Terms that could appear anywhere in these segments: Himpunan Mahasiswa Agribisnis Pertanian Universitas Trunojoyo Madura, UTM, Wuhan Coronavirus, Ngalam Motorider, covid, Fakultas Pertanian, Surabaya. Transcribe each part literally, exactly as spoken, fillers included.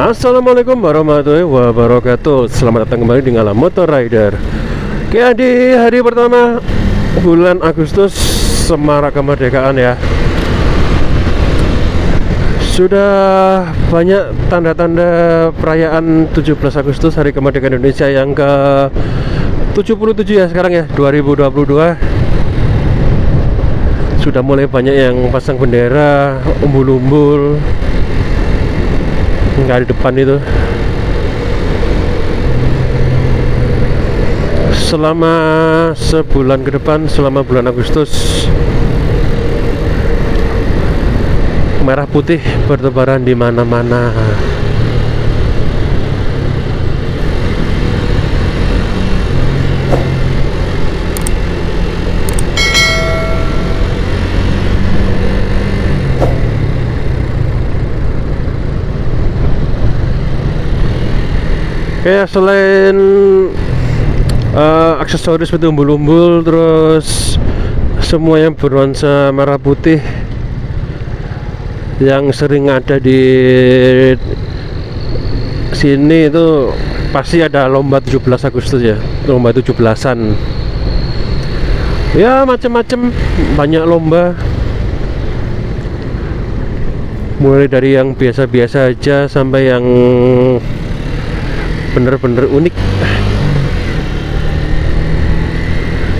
Assalamualaikum warahmatullahi wabarakatuh. Selamat datang kembali di Ngalam Motorider. Oke, di hari pertama bulan Agustus, Semarak Kemerdekaan ya. Sudah banyak tanda-tanda perayaan tujuh belas Agustus Hari Kemerdekaan Indonesia yang ke tujuh puluh tujuh ya sekarang ya, dua ribu dua puluh dua. Sudah mulai banyak yang pasang bendera umbul-umbul nggak di depan itu. Selama sebulan ke depan, selama bulan Agustus, merah putih bertebaran di mana-mana. Oke, selain uh, aksesoris seperti umbul-umbul, terus semua yang bernuansa merah putih yang sering ada di sini itu pasti ada lomba tujuh belas Agustus ya, lomba tujuh belasan ya, macam-macam, banyak lomba, mulai dari yang biasa-biasa aja sampai yang bener-bener unik.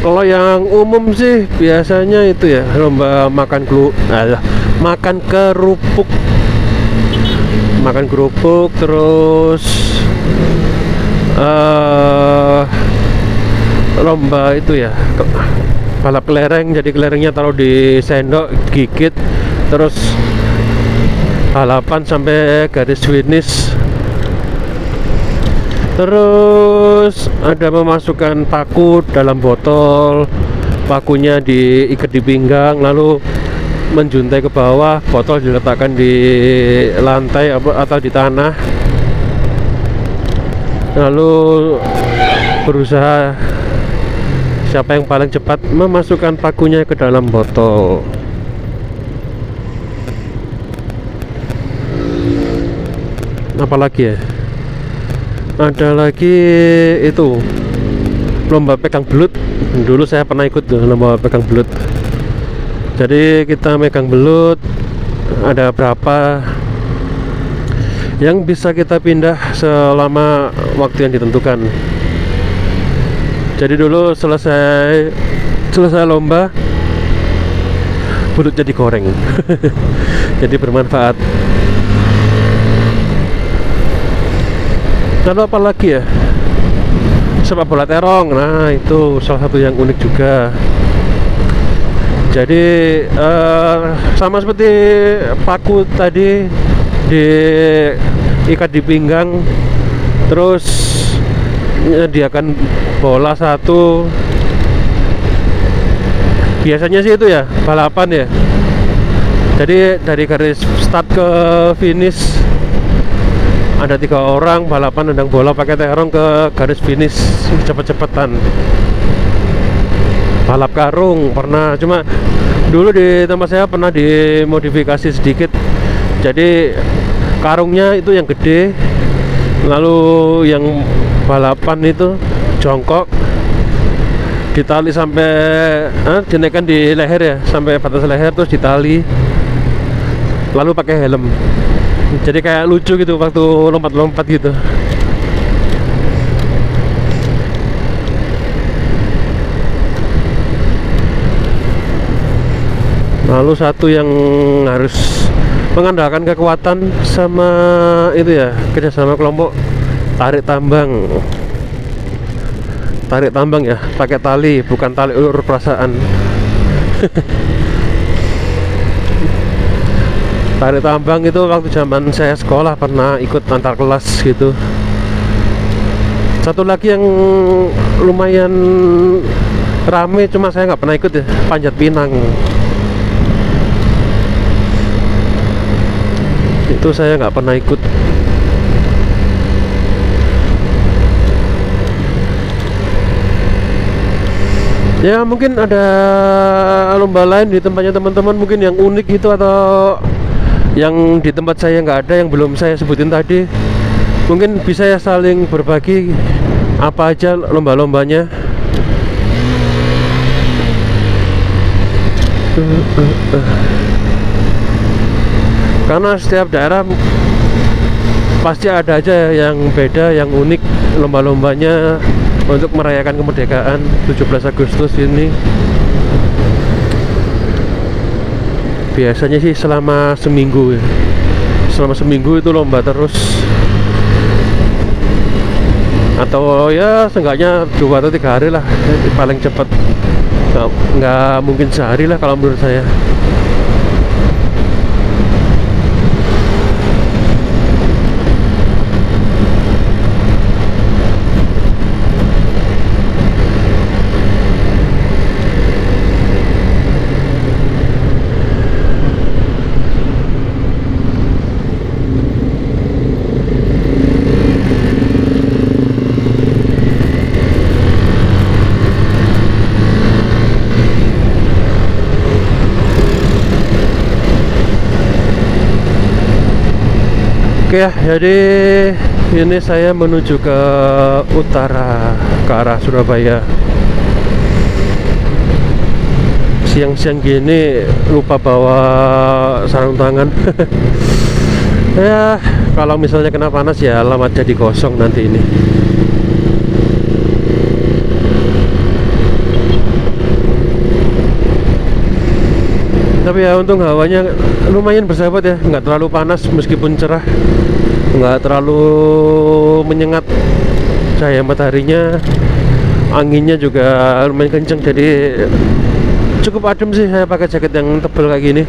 Kalau yang umum sih biasanya itu ya lomba makan klu, alah, makan kerupuk, makan kerupuk, terus uh, lomba itu ya balap kelereng. Jadi kelerengnya taruh di sendok, gigit, terus balapan sampai garis finish. Terus ada memasukkan paku dalam botol, pakunya diikat di pinggang lalu menjuntai ke bawah, botol diletakkan di lantai atau di tanah, lalu berusaha siapa yang paling cepat memasukkan pakunya ke dalam botol. Apalagi ya, ada lagi itu lomba pegang belut. Dulu saya pernah ikut tuh lomba pegang belut. Jadi kita megang belut, ada berapa yang bisa kita pindah selama waktu yang ditentukan. Jadi dulu selesai selesai lomba, belutnya digoreng. Jadi bermanfaat. Lalu apa lagi ya, sepak bola terong. Nah itu salah satu yang unik juga. Jadi uh, sama seperti paku tadi, diikat di pinggang, terus menyediakan bola satu. Biasanya sih itu ya balapan ya. Jadi dari garis start ke finish ada tiga orang balapan nendang bola pakai terong ke garis finish cepet-cepetan. Balap karung pernah, cuma dulu di tempat saya pernah dimodifikasi sedikit. Jadi karungnya itu yang gede, lalu yang balapan itu jongkok, ditali sampai eh, dinaikkan di leher ya, sampai batas leher, terus ditali lalu pakai helm. Jadi kayak lucu gitu waktu lompat-lompat gitu. Lalu satu yang harus mengandalkan kekuatan sama itu ya, kerjasama kelompok, tarik tambang. Tarik tambang ya, pakai tali, bukan tali ulur perasaan. Tarik tambang itu waktu zaman saya sekolah pernah ikut antar kelas gitu. Satu lagi yang lumayan rame, cuma saya nggak pernah ikut ya, panjat pinang. Itu saya nggak pernah ikut. Ya mungkin ada lomba lain di tempatnya teman-teman, mungkin yang unik gitu atau yang di tempat saya nggak ada, yang belum saya sebutin tadi. Mungkin bisa ya saling berbagi apa aja lomba-lombanya. Uh, uh, uh. Karena setiap daerah pasti ada aja yang beda, yang unik lomba-lombanya untuk merayakan kemerdekaan tujuh belas Agustus ini. Biasanya sih selama seminggu ya. Selama seminggu itu lomba terus, atau ya seenggaknya dua atau tiga hari lah paling cepat. Nggak, nggak mungkin sehari lah kalau menurut saya. Oke ya, jadi ini saya menuju ke utara, ke arah Surabaya. Siang-siang gini lupa bawa sarung tangan. Ya, kalau misalnya kena panas ya alamat jadi kosong nanti ini. Tapi ya untung hawanya lumayan bersahabat ya, nggak terlalu panas meskipun cerah, nggak terlalu menyengat cahaya mataharinya, anginnya juga lumayan kencang, jadi cukup adem sih. Saya pakai jaket yang tebal kayak gini.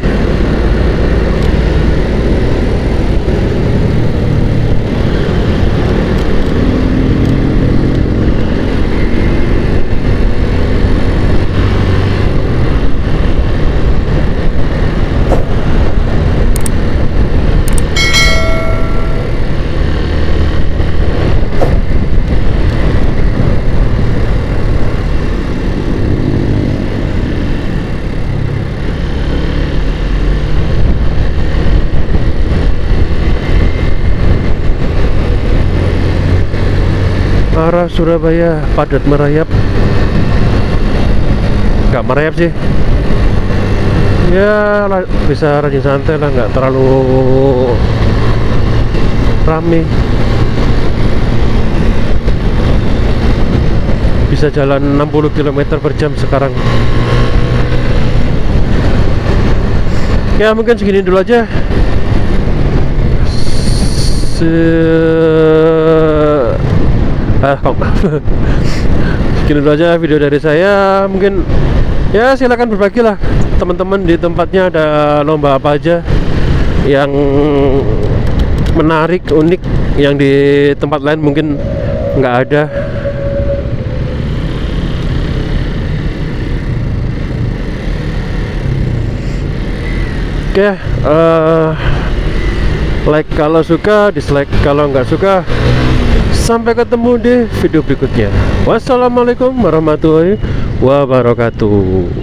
Arah Surabaya padat merayap, nggak merayap sih ya, bisa rajin santai lah, nggak terlalu rame, bisa jalan enam puluh kilometer per jam sekarang. Ya mungkin segini dulu aja. Se Ah, kok. Sekian dulu aja video dari saya. Mungkin ya silakan berbagilah teman-teman di tempatnya ada lomba apa aja yang menarik, unik, yang di tempat lain mungkin nggak ada. Oke, uh, like kalau suka, dislike kalau nggak suka. Sampai ketemu di video berikutnya. Wassalamualaikum warahmatullahi wabarakatuh.